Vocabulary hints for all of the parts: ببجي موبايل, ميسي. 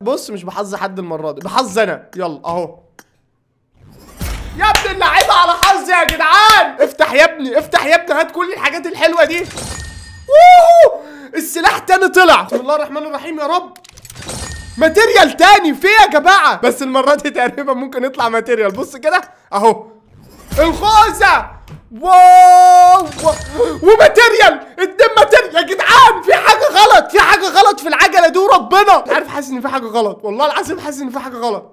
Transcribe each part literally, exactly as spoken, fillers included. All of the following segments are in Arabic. بص مش بحظ حد المرة دي، بحظ أنا، يلا أهو. يا ابن اللعيبة على حظي يا جدعان، افتح يا ابني، افتح يا ابني، هات كل الحاجات الحلوة دي. ووووه، السلاح تاني طلع، بسم الله الرحمن الرحيم يا رب. ماتيريال تاني، في إيه يا جماعة؟ بس المرة دي تقريبا ممكن يطلع ماتيريال، بص كده، أهو. الخوذة، واو، وماتيريال، اتنين ماتيريال، يا جدعان في حاجة غلط، في حاجة غلط في العجلة دي وربنا، مش عارف حاسس إن في حاجة غلط، والله العظيم حاسس إن في حاجة غلط.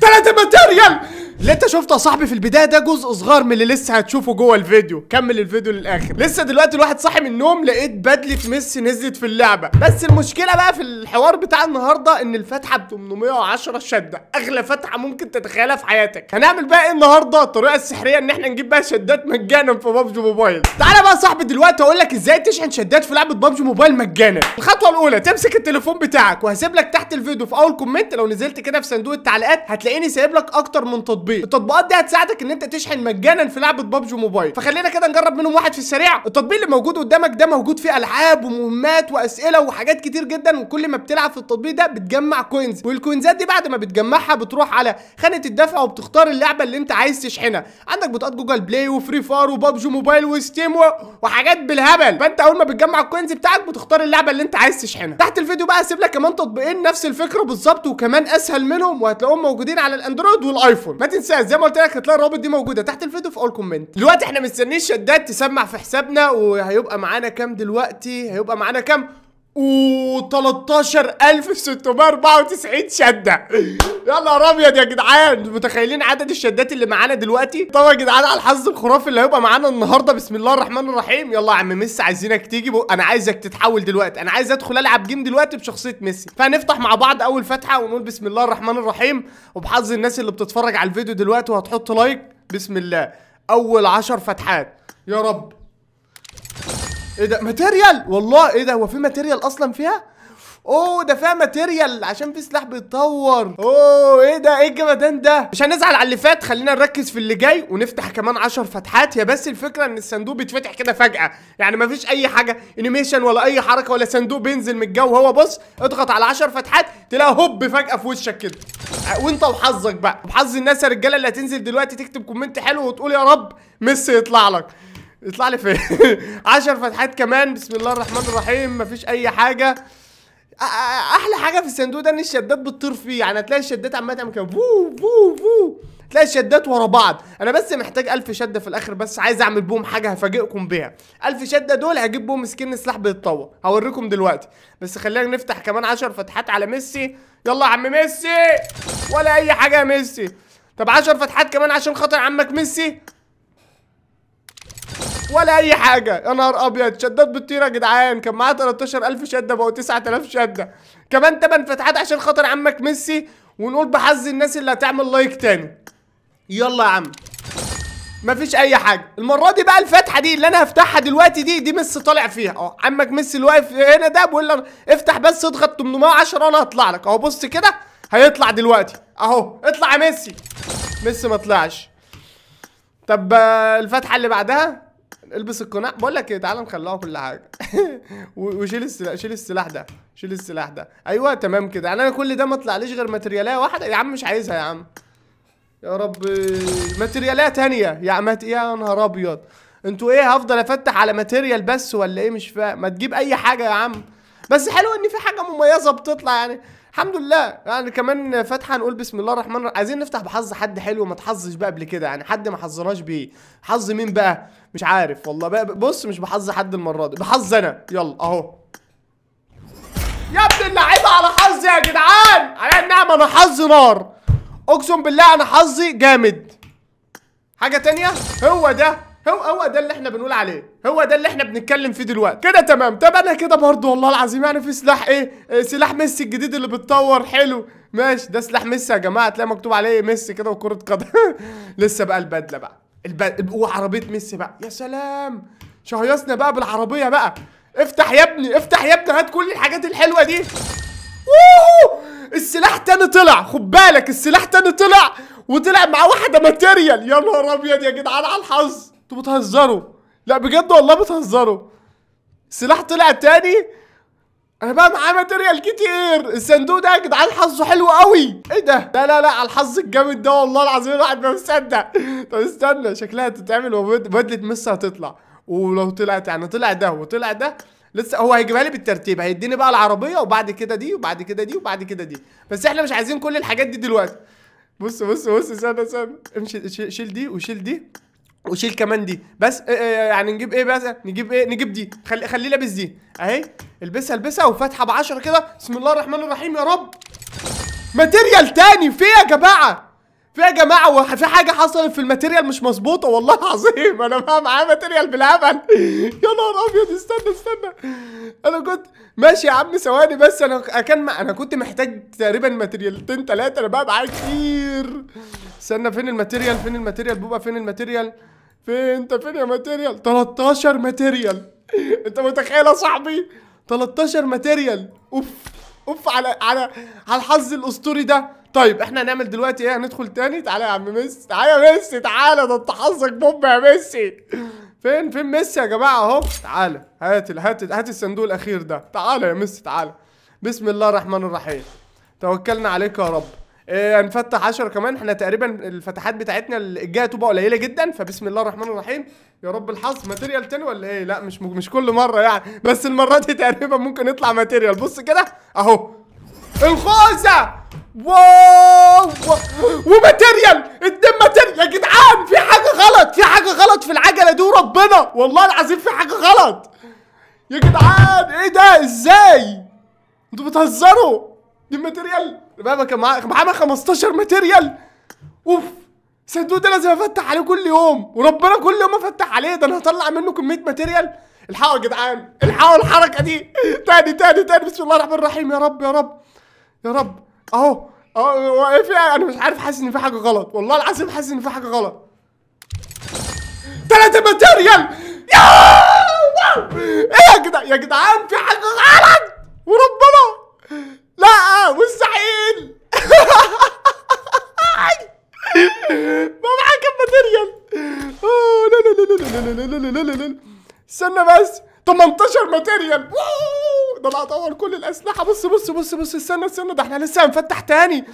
تلاتة ماتيريال اللي انت شفته يا صاحبي في البدايه ده جزء صغير من اللي لسه هتشوفه جوه الفيديو، كمل الفيديو للاخر. لسه دلوقتي الواحد صاحي من النوم لقيت بدله ميسي نزلت في اللعبه، بس المشكله بقى في الحوار بتاع النهارده ان الفتحه ب تمنمية وعشرة شده، اغلى فتحه ممكن تتخيلها في حياتك. هنعمل بقى ايه النهارده؟ الطريقه السحريه ان احنا نجيب بقى شدات مجانا في ببجي موبايل. تعالى بقى يا صاحبي دلوقتي اقول لك ازاي تشحن شدات في لعبه ببجي موبايل مجانا. الخطوه الاولى تمسك التليفون بتاعك، وهسيب لك تحت الفيديو في اول كومنت لو نزلت كده في صندوق التعليقات هتلاقيني سايب لك اكتر من تطبيق. التطبيقات دي هتساعدك ان انت تشحن مجانا في لعبه ببجي موبايل، فخلينا كده نجرب منهم واحد في السريع. التطبيق اللي موجود قدامك ده موجود فيه العاب ومهمات واسئله وحاجات كتير جدا، وكل ما بتلعب في التطبيق ده بتجمع كوينز، والكوينزات دي بعد ما بتجمعها بتروح على خانه الدفع وبتختار اللعبه اللي انت عايز تشحنها. عندك بطاقات جوجل بلاي وفري فاير وببجي موبايل وستيم و... وحاجات بالهبل، فانت اول ما بتجمع الكوينز بتاعك بتختار اللعبه اللي انت عايز تشحنها. تحت الفيديو بقى هسيب لك كمان تطبيقين نفس الفكره بالظبط وكمان اسهل منهم، وهتلاقوهم موجودين على الاندرويد والايفون. تنساش زي ما قلت لك هتلاقي الرابط دي موجوده تحت الفيديو في اول كومنت. دلوقتي احنا مستنيين الشدات تسمع في حسابنا، وهيبقى معانا كام دلوقتي؟ هيبقى معانا كام؟ اوووو تلتاشر الف وستمية واربعة وتسعين شده. يلا يا ابيض يا جدعان، متخيلين عدد الشدات اللي معانا دلوقتي؟ طبعا يا جدعان على الحظ الخرافي اللي هيبقى معانا النهارده، بسم الله الرحمن الرحيم. يلا يا عم ميسي عايزينك تيجي، انا عايزك تتحول دلوقتي، انا عايز ادخل العب جيم دلوقتي بشخصيه ميسي. فهنفتح مع بعض اول فتحه ونقول بسم الله الرحمن الرحيم، وبحظ الناس اللي بتتفرج على الفيديو دلوقتي وهتحط لايك. بسم الله، اول عشر فتحات يا رب. ايه ده ماتيريال؟ والله ايه ده، هو في ماتيريال اصلا فيها؟ اوه ده فيها ماتيريال عشان في سلاح بيتطور. اوه ايه ده، ايه الجمدان ده؟ مش هنزعل على اللي فات، خلينا نركز في اللي جاي ونفتح كمان عشر فتحات. يا بس الفكره ان الصندوق بيتفتح كده فجاه، يعني مفيش اي حاجه انيميشن ولا اي حركه ولا صندوق بينزل من الجو، هو بص اضغط على عشر فتحات تلاقي هوب فجاه في وشك كده، وانت وحظك بقى، وحظ الناس يا رجاله اللي هتنزل دلوقتي تكتب كومنت حلو وتقول يا رب ميسي يطلع لك. يطلع لي فين؟ عشر فتحات كمان، بسم الله الرحمن الرحيم، مفيش أي حاجة. أحلى حاجة في الصندوق ده إن الشدات بتطير فيه، يعني هتلاقي الشدات عمالة تعمل كده فو فو فو، تلاقي الشدات ورا بعض. أنا بس محتاج ألف شدة في الآخر، بس عايز أعمل بهم حاجة هفاجئكم بيها. ألف شدة دول هجيب بهم سكين سلاح بيتطور، هوريكم دلوقتي، بس خلينا نفتح كمان عشر فتحات على ميسي. يلا يا عم ميسي، ولا أي حاجة يا ميسي. طب عشر فتحات كمان عشان خاطر عمك ميسي، ولا اي حاجه. يا نهار ابيض، شدات بتطير يا جدعان، كان معايا تلتاشر الف شده بقوا تسعة الاف شده. كمان تمن فتحات عشان خاطر عمك ميسي، ونقول بحظ الناس اللي هتعمل لايك تاني. يلا يا عم مفيش اي حاجه. المره دي بقى الفتحه دي اللي انا هفتحها دلوقتي دي دي ميسي طالع فيها اهو، عمك ميسي اللي واقف هنا ده بيقول لي افتح بس اضغط تمنمية وعشرة وانا هطلع لك اهو، بص كده هيطلع دلوقتي اهو. اطلع يا ميسي. ميسي ما طلعش. طب الفتحه اللي بعدها البس القناع، بقول لك ايه تعالى نخلوها كل حاجه. وشيل السلاح، شيل السلاح ده، شيل السلاح ده، ايوه تمام كده. يعني انا كل ده ما طلعليش غير ماترياليه واحده يا عم، مش عايزها يا عم يا رب. ماترياليه ثانيه يا عم، يا نهار ابيض انتوا ايه، هفضل افتح على ماتريال بس ولا ايه؟ مش فاهم، ما تجيب اي حاجه يا عم. بس حلو ان في حاجه مميزه بتطلع، يعني الحمد لله. يعني كمان فتحه نقول بسم الله الرحمن الرحيم، عايزين نفتح بحظ حد حلو ما تحظش بقى قبل كده، يعني حد ما حظناش بيه. حظ مين بقى؟ مش عارف والله بقى، بص مش بحظ حد المره دي، بحظ انا. يلا اهو. يا ابن اللعيبه على حظي يا جدعان، على النعمه انا حظي نار، اقسم بالله انا حظي جامد. حاجه تانية، هو ده هو هو ده اللي احنا بنقول عليه، هو ده اللي احنا بنتكلم فيه دلوقتي كده تمام. طب انا كده برضه والله العظيم يعني في سلاح ايه، اه سلاح ميسي الجديد اللي بيتطور حلو ماشي، ده سلاح ميسي يا جماعه، تلاقي مكتوب عليه ميسي كده وكرة قدم. لسه بقى البدله بقى، البدله وعربيه ميسي بقى، يا سلام شهيصنا بقى بالعربيه بقى. افتح يا ابني، افتح يا ابني، هات كل الحاجات الحلوه دي. ووووه السلاح تاني طلع، خد بالك السلاح تاني طلع، وطلع مع واحده ماتيريال. يا نهار ابيض يا جدعان على الحظ، انتوا بتهزروا، لا بجد والله بتهزروا. سلاح طلع تاني انا بقى معايا ماتيريال كتير. الصندوق ده يا جدعان حظه حلو قوي. ايه ده؟ لا لا لا على الحظ الجامد ده والله العظيم الواحد ما مصدق. طب استنى شكلها هتتعمل وبدله ميسي هتطلع، ولو طلعت يعني طلع ده وطلع ده لسه هو هيجيبها لي بالترتيب، هيديني بقى العربيه وبعد كده دي وبعد كده دي وبعد كده دي، بس احنا مش عايزين كل الحاجات دي دلوقتي. بص بص بص استنى استنى امشي، شيل دي وشيل دي وشيل كمان دي بس. يعني نجيب ايه بس؟ نجيب ايه؟ نجيب دي. خلي خليه لابس دي اهي، البسها البسها وفاتحه بعشرة كده. بسم الله الرحمن الرحيم. يا رب ماتيريال تاني. في يا جماعه، في يا جماعه، وفي حاجه حصلت في الماتيريال مش مظبوطه والله العظيم. انا بقى معايا ماتيريال بالهبل. يا نهار ابيض. استنى استنى انا كنت ماشي يا عم ثواني بس. انا كان م... انا كنت محتاج تقريبا ماتيريالتين ثلاثه. انا بقى معايا كتير. استنى فين الماتيريال؟ فين الماتيريال بوبا؟ فين الماتيريال؟ فين انت؟ فين يا ماتيريال؟ تلتاشر ماتيريال. انت متخيل يا صاحبي؟ تلتاشر ماتيريال. اوف اوف على على على الحظ الاسطوري ده. طيب احنا هنعمل دلوقتي ايه؟ هندخل تاني. تعالى يا عم ميسي، تعالى يا ميسي، تعالى. ده انت حظك بوب يا ميسي. فين فين ميسي يا جماعه؟ اهو تعالى. هات هات هات الصندوق الاخير ده. تعالى يا ميسي تعالى. بسم الله الرحمن الرحيم. توكلنا عليك يا رب. إيه هنفتح عشرة كمان. احنا تقريبا الفتحات بتاعتنا الجايه تبقى قليله جدا، فبسم الله الرحمن الرحيم يا رب الحظ. ماتيريال تاني ولا ايه؟ لا مش مش كل مره يعني، بس المره دي تقريبا ممكن يطلع ماتيريال. بص كده اهو الخوذه. واو وماتيريال اتنين ماتيريال يا جدعان. في حاجه غلط، في حاجه غلط في العجله دي وربنا والله العظيم في حاجه غلط يا جدعان. ايه ده؟ ازاي انتوا بتهزروا؟ دي ماتيريال بابا كان معانا خمستاشر ماتيريال. اوف الصندوق ده لازم افتح عليه كل يوم وربنا، كل يوم افتح عليه. ده انا هطلع منه كميه ماتيريال. الحقوا يا جدعان، الحقوا الحركه دي تاني تاني تاني. بسم الله الرحمن الرحيم. يا رب يا رب يا رب. اهو اهو. ايه في؟ انا مش عارف، حاسس ان في حاجه غلط والله العظيم، حاسس ان في حاجه غلط. ثلاثه ماتيريال. ايه يا جدعان؟ يا جدعان في حاجه غلط وربنا. لا مستحيل. ما معاك الماتيريال. اوه لا لا لا لا لا لا لا لا. استنى بس. تمنتاشر ماتيريال. ده انا هطور كل الاسلحه. بص بص بص بص. استنى استنى ده احنا لسه هنفتح تاني.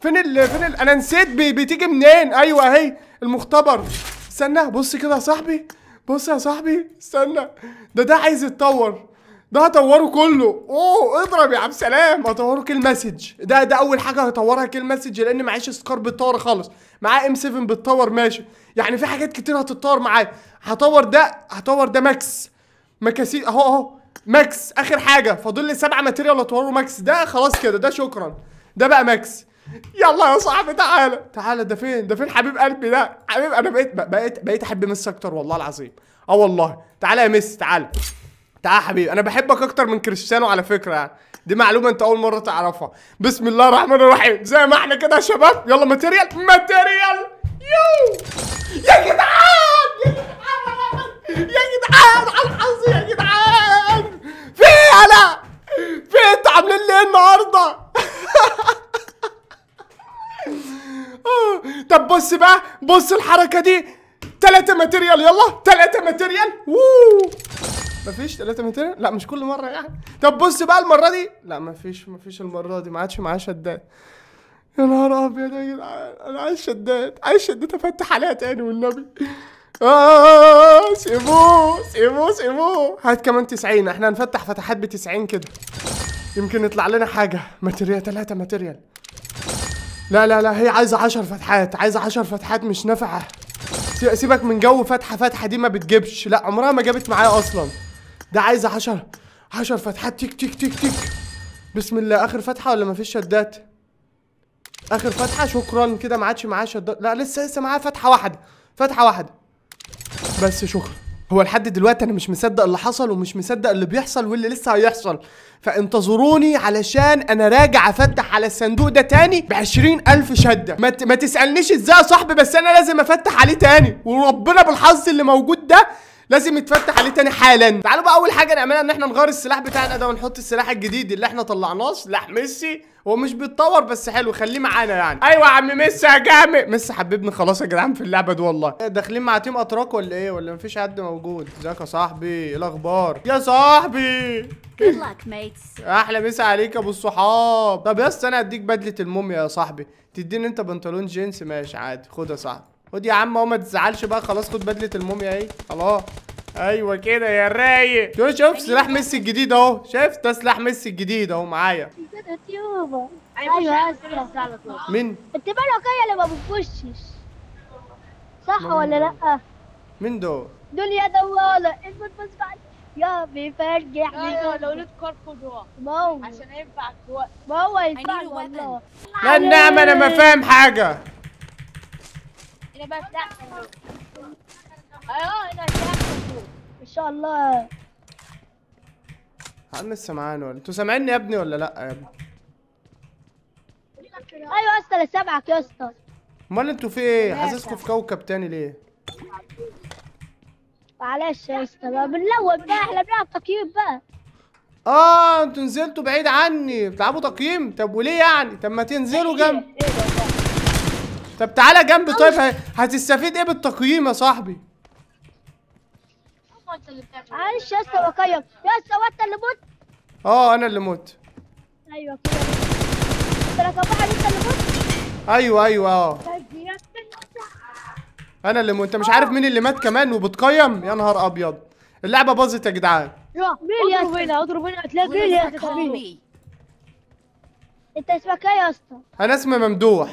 فين ال فين ال انا نسيت بتيجي منين. ايوه اهي المختبر. استنى بص كده يا صاحبي، بص يا صاحبي. استنى ده ده عايز يتطور، ده هطوره كله. اوه اضرب يا عم سلام. هطوره كل مسج. ده ده اول حاجه هطورها كل مسج، لان معيش سكار بيتطور خالص. معاه ام سبعة بيتطور ماشي، يعني في حاجات كتير هتتطور معايا. هطور ده، هطور ده ماكس مكاسي اهو اهو ماكس. اخر حاجه فاضل لي سبعه ماتيريال اطوره ماكس. ده خلاص كده، ده شكرا، ده بقى ماكس. يلا يا صاحبي تعالى تعالى. ده فين؟ ده فين حبيب قلبي ده؟ حبيب انا بقيت بقيت بقيت احب ميسي اكتر والله العظيم. اه والله. تعالى يا ميسي تعالى تعال حبيبي. انا بحبك اكتر من كريستيانو على فكره، يعني دي معلومه انت اول مره تعرفها. بسم الله الرحمن الرحيم. زي ما احنا كده يا شباب. يلا ماتيريال ماتيريال. يو يا جدعان يا جدعان يا جدعان على الحظ يا جدعان. في ايه؟ انا في ايه؟ انتوا عاملين لي ايه النهارده؟ طب بص بقى، بص الحركه دي. ثلاثه ماتيريال. يلا ثلاثه ماتيريال. مفيش ثلاثة ماتيريال؟ لا مش كل مرة يعني. طب بص بقى المرة دي. لا مفيش مفيش المرة دي. ما عادش معايا شداد. يا نهار أبيض يا جدعان. أنا عايز شداد، عايز شداد أفتح عليها تاني والنبي. آه سيبوه سيبوه سيبوه. هات كمان تسعين. إحنا هنفتح فتحات ب تسعين كده، يمكن يطلع لنا حاجة. ماتيريال ثلاثة ماتيريال. لا لا لا هي عايزة عشر فتحات، عايزة عشر فتحات مش نافعة. سيبك من جو فتحة فتحة دي ما بتجيبش، لا عمرها ما جابت معايا أصلا. ده عايز عشرة عشرة فتحات. تيك تيك تيك تيك. بسم الله. اخر فتحه ولا مفيش شدات؟ اخر فتحه شكرا كده. ما عادش معاه شدات. لا لسه لسه معاه فتحه واحده، فتحه واحده بس شكرا. هو لحد دلوقتي انا مش مصدق اللي حصل ومش مصدق اللي بيحصل واللي لسه هيحصل، فانتظروني علشان انا راجع افتح على الصندوق ده تاني ب عشرين ألف شده. ما, ت... ما تسالنيش ازاي يا صاحبي، بس انا لازم افتح عليه تاني وربنا بالحظ اللي موجود ده لازم يتفتح عليه تاني حالا. تعالوا بقى اول حاجه نعملها ان احنا نغير السلاح بتاعنا ده ونحط السلاح الجديد اللي احنا طلعناه، سلاح ميسي. هو مش بيتطور بس حلو، خليه معانا يعني. ايوه يا عم ميسي يا جامد، ميسي حبيبني خلاص يا جدعان في اللعبه دي والله. داخلين مع تيم اتراك ولا ايه؟ ولا مفيش حد موجود؟ ازيك يا صاحبي؟ ايه الاخبار يا صاحبي؟ احلى مسا عليك يا ابو الصحاب. طب يا اسطى انا هديك بدله الموميا يا صاحبي، تديني انت بنطلون جينز؟ ماشي عادي، خد يا صاحبي، خد يا عم اهو، ما تزعلش بقى خلاص، خد بدله الموميا اهي. الله ايوه كده يا رايق. شوف شوف سلاح ميسي الجديد اهو، شايف ده سلاح ميسي الجديد اهو معايا. ايوه يا اسطى مين؟ انت بقى اللي ما بتخشش صح ولا لا؟ مين دول؟ دول يا دواله اثبت بس بعد يا بيفرجع لي لو ليك كاركو جوا عشان ينفع الوقت. ما هو ينفع والله. لا النعمه انا ما فاهم حاجه. انا بفتح اه انا هفتح ان شاء الله. عم سامعاني ولا انتوا سامعيني يا ابني ولا لا يا ابني؟ ايوه يا اسطى انا سامعك يا اسطى. امال انتوا في ايه؟ حاسسكم في كوكب تاني ليه؟ معلش يا اسطى بقى بنلوت بقى، احنا بنلعب تقييم بقى. اه انتوا نزلتوا بعيد عني بتلعبوا تقييم؟ طب وليه يعني؟ طب ما تنزلوا جنب. طب تعالى جنب. طيب هتستفيد ايه بالتقييم يا صاحبي؟ معلش يا اسطى بقيم. يا اسطى هو انت اللي مت؟ اه انا اللي مت. ايوه كده انت يا كفاح انت اللي مت؟ ايوه ايوه اه انا اللي م... انت مش عارف مين اللي مات كمان وبتقيم؟ يا نهار ابيض اللعبه باظت يا جدعان. اضرب هنا اضرب هنا هتلاقي مين يا اسطى؟ انت اسمك ايه يا اسطى؟ انا اسمي ممدوح.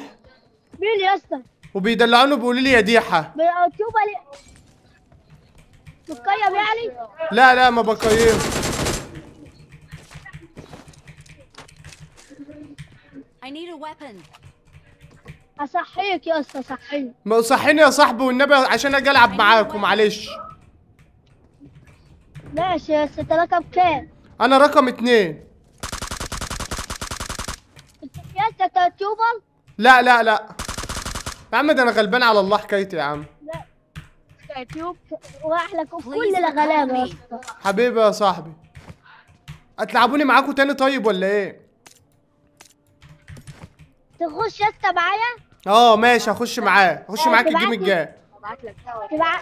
مين يا اسطى؟ وبيدلعوني بيقولوا لي يا ديحه. بتقيم يعني؟ لا لا ما بقيمش. I need a weapon. اصحيك يا اسطى صحيني. ما صحيني يا صاحبي والنبي عشان اجي العب معاكم معلش. ماشي يا اسطى. انت رقم كام؟ انا رقم اتنين. يا اسطى انت يوتيوبر؟ لا لا لا يا عم ده انا غلبان على الله حكايتي يا عم. لا يوتيوب واحلى كل الغلابه يا اسطى. حبيبي يا صاحبي هتلعبوني معاكم تاني طيب ولا ايه؟ تخش يا اسطى معايا؟ اه ماشي هخش معاه، هخش معاك الجيم الجاي. ابعت لك دعوه.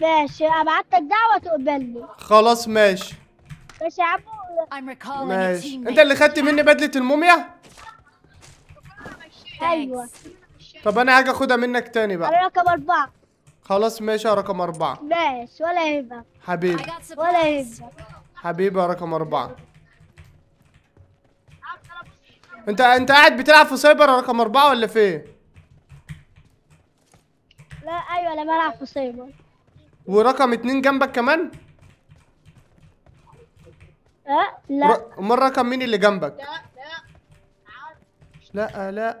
ماشي ابعت لك دعوه تقبلني. خلاص ماشي. ماشي يا عمو. ماشي انت اللي خدت مني بدله الموميا؟ ايوه. طب انا هاجي اخدها منك تاني بقى. انا رقم اربعه. خلاص ماشي يا رقم اربعه. ماشي ولا يهمك. حبيبي ولا يهمك. حبيبي يا رقم اربعه. انت انت قاعد بتلعب في سايبر رقم اربعه ولا فين؟ لا ايوه انا بلعب في سايبر. ورقم اتنين جنبك كمان؟ اه لا. امال رقم مين اللي جنبك؟ لا لا لا لا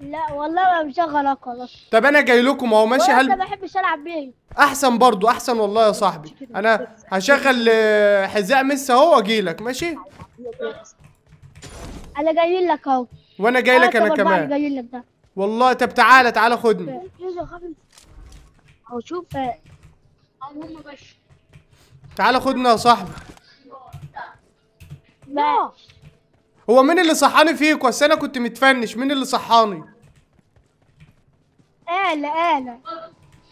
لا والله ما مشغل هاكر. طب انا جاي لكم اهو ماشي. هل انا ما بحبش العب بيه؟ احسن برضو احسن والله يا صاحبي. انا هشغل حذاء ميسي اهو واجي لك ماشي؟ انا جاي لك اهو. وانا جاي لك انا كمان. جاي لك ده. والله طب تعالى تعالى خدني. او شوف هم باشا. تعالى خدنا يا صاحبي. لا هو مين اللي صحاني فيك؟ بس انا كنت متفنش. مين اللي صحاني؟ انا انا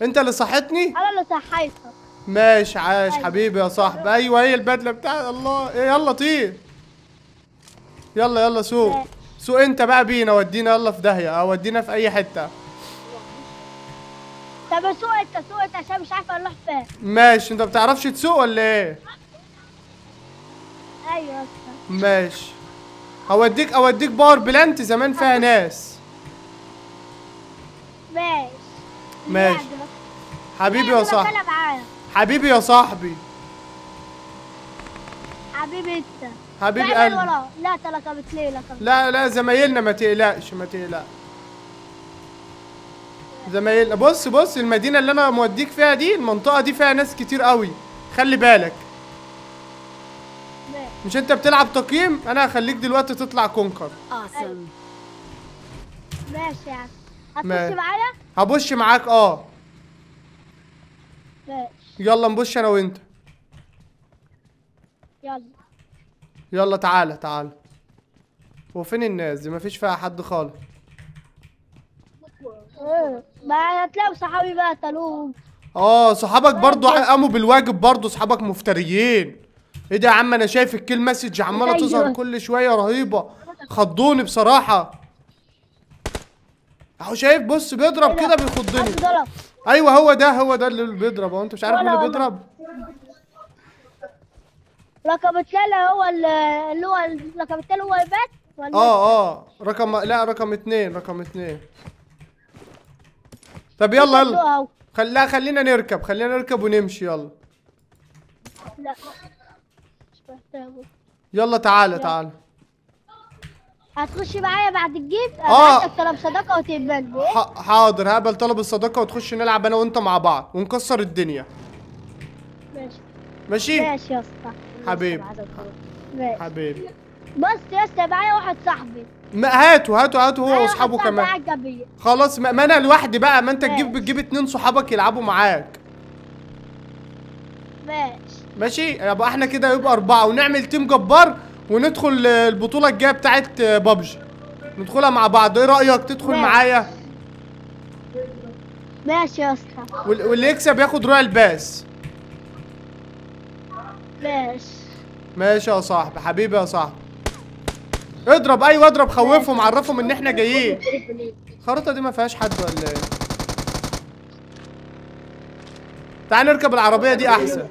انت اللي صحتني؟ انا اللي صحيتك. ماشي عاش حبيبي يا صاحبي. ايوه هي البدله بتاعتي. الله ايه يلا طير. يلا يلا سوق سوق انت بقى بينا. ودينا يلا في داهيه او ودينا في اي حته. طب سوق انت سوق انت عشان مش عارفه اروح فين. ماشي انت ما بتعرفش تسوق ولا ايه؟ ايوه يا اسطى ماشي. هوديك اوديك باور بلانت زمان فيها ناس. ماشي ماشي حبيبي يا صاحبي. حبيبي يا صاحبي. حبيبي انت. حبيب قلبي. لا تلقبت ليه لقبت؟ لا لا زمايلنا ما تقلقش ما تقلقش. زمايلنا بص بص المدينة اللي أنا موديك فيها دي المنطقة دي فيها ناس كتير قوي، خلي بالك. مش أنت بتلعب تقييم؟ أنا هخليك دلوقتي تطلع كونكر. أوسم. ماشي يا عم. هتبش معايا؟ هبش معاك أه. ماشي. يلا نبش أنا وأنت. يلا. يلا تعالى تعالى. هو فين الناس دي؟ مفيش فيها حد خالص. ما هتلاقوا صحابي بقى قتلوهم. اه صحابك برضو قاموا بالواجب برضو، صحابك مفتريين. ايه ده يا عم، انا شايف الكيل مسج عماله تظهر كل شويه رهيبه، خضوني بصراحه. اهو شايف بص بيضرب كده بيخضني. ايوه هو ده هو ده اللي بيضرب. هو انت مش عارف مين اللي بيضرب؟ رقم اتنين هو اللي هو رقم اتنين هو يبات ولا اه اه رقم لا رقم اتنين رقم اتنين. طب يلا يلا خلينا خلينا نركب خلينا نركب ونمشي يلا. لا مش محتاجه. يلا تعالى تعالى. هتخش معايا بعد الجيم؟ اه طلب صداقه وتقبل. حاضر هقبل طلب الصداقه وتخش نلعب انا وانت مع بعض ونكسر الدنيا. ماشي ماشي ماشي يا اسطى حبيبي حبيبي. بص يا اسطى معايا واحد صاحبي. هاتوا هاتوا هاتوا هو واصحابه كمان. خلاص ما انا لوحدي بقى، ما انت تجيب بتجيب اتنين صحابك يلعبوا معاك. ماشي ماشي يبقى احنا كده يبقى اربعه ونعمل تيم جبار وندخل البطوله الجايه بتاعت ببجي ندخلها مع بعض. ايه رايك تدخل معايا؟ ماشي يا اسطى. واللي يكسب ياخد رويال باس. ماشي ماشي يا صاحبي حبيبي يا صاحبي. اضرب ايوه اضرب خوفهم عرفهم ان احنا جايين. الخريطه دي ما فيهاش حد ولا ايه؟ تعال نركب العربيه دي احسن.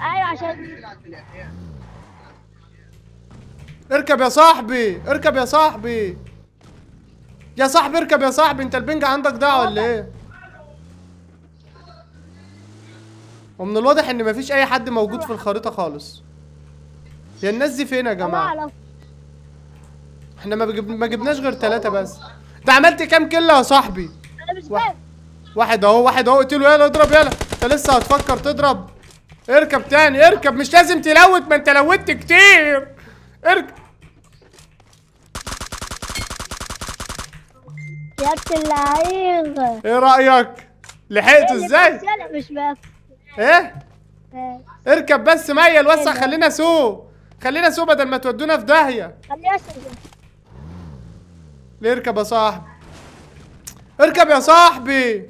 ايوه عشان اركب يا صاحبي اركب يا صاحبي يا صاحبي اركب يا صاحبي. انت البنج عندك ضاع ولا ايه؟ ومن الواضح ان ما فيش اي حد موجود في الخريطه خالص. يا الناس دي فين يا جماعه؟ احنا ما, بجب... ما جبناش غير ثلاثة بس. انت عملت كام كله يا صاحبي؟ انا مش فاهم. واحد اهو واحد اهو اقتله يلا اضرب يلا. انت لسه هتفكر تضرب؟ اركب تاني اركب مش لازم تلوت، ما انت لوتت كتير. اركب يا ابن اللعيبه. ايه رايك؟ لحقته ازاي؟ مش بس ايه؟ اركب بس ميل وسع. خلينا سوق خلينا سوق بدل ما تودونا في داهيه. خلينا سوق. ليه اركب يا صاحبي؟ اركب يا صاحبي.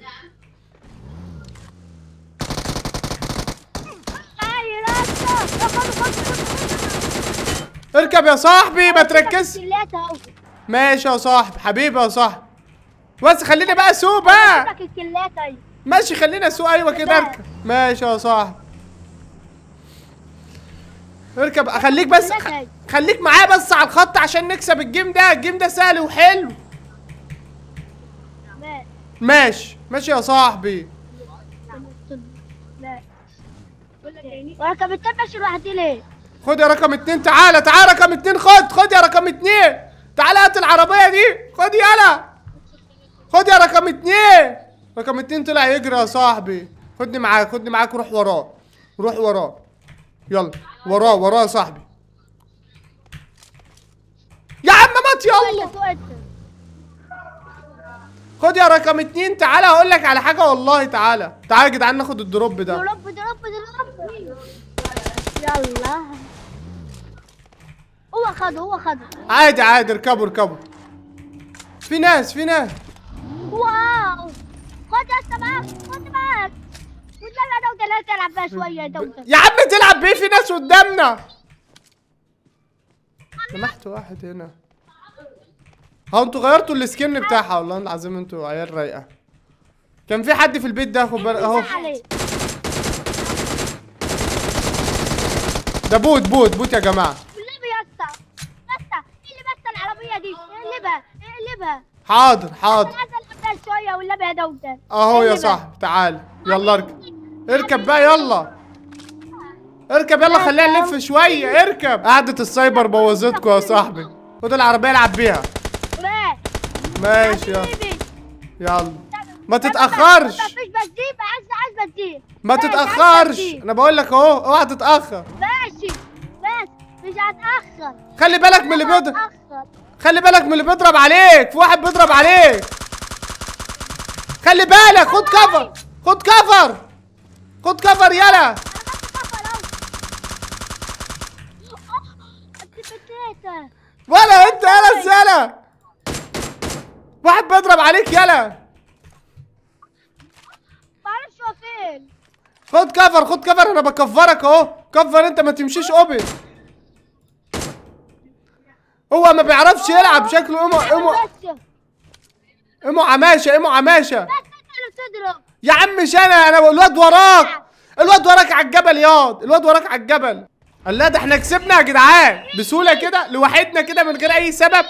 اركب يا صاحبي ما تركزش. ماشي يا صاحبي حبيبي يا صاحبي. بس خلينا بقى سوق بقى. ماشي خلينا سوق ايوه كده اركب. ماشي يا صاحبي اركب. خليك بس خليك معايا بس على الخط عشان نكسب الجيم ده. الجيم ده سهل وحلو. ماشي ماشي يا صاحبي. ورقم اتنين ماشي لوحدي ليه؟ خد يا رقم اتنين تعالى تعالى رقم اتنين خد خد يا رقم اتنين تعالى هات العربية دي خد يلا. خد يا رقم اتنين. رقم اتنين طلع يجري يا صاحبي. خدني معاك خدني معاك روح وراه روح وراه يلا وراه وراه يا صاحبي. يا عم مات يلا. خد يا رقم اتنين تعالى هقول لك على حاجه والله. تعالى تعالى يا جدعان ناخد الدروب ده. دروب دروب دروب يلا. هو خده هو خده عادي عادي. اركبوا اركبوا في ناس في ناس. واو خد يا اسطى معاك خد معاك. لا لا دوده لا تلعب بقى شويه دوده. يا عم تلعب بيه في ناس قدامنا. سمحت واحد هنا. ها انتوا غيرتوا السكن بتاعها والله العظيم انتوا عيال رايقه. كان في حد في البيت ده خد بالك اهو. ده بوت بوت بوت يا جماعه. اقلبي يا اسطى بس اللي بس العربيه دي اقلبها اقلبها. حاضر حاضر. انا عايز العب بقى شويه والنبي يا دوده. اهو يا صاحبي تعالى يلا اركب اركب بقى يلا اركب يلا خليها نلف شويه. اركب. قعدة السايبر بوظتكم يا صاحبي. خد العربيه العب بيها. ماشي يلا يلا ما تتاخرش. مفيش بنزين. عايز عايز بنزين. ما تتاخرش انا بقول لك اهو. اوعى تتاخر. ماشي بس مش هتاخر. خلي بالك من اللي بيضرب. خلي بالك من اللي بيضرب عليك. في واحد بيضرب عليك. خلي بالك. خد كفر. خد كفر. خد كفر يلا. ولا انت يلا الزلمه. واحد بيضرب عليك يلا. معرفش هو فين. خد كفر. خد كفر انا بكفرك اهو. كفر انت ما تمشيش اوبن. هو ما بيعرفش يلعب شكله. امه امه امه عماشه. امه عماشه يا عم. مش انا انا الواد وراك. الواد وراك على الجبل ياض. الواد وراك على الجبل. الله ده احنا كسبنا يا جدعان بسهوله كده لوحدنا كده من غير اي سبب.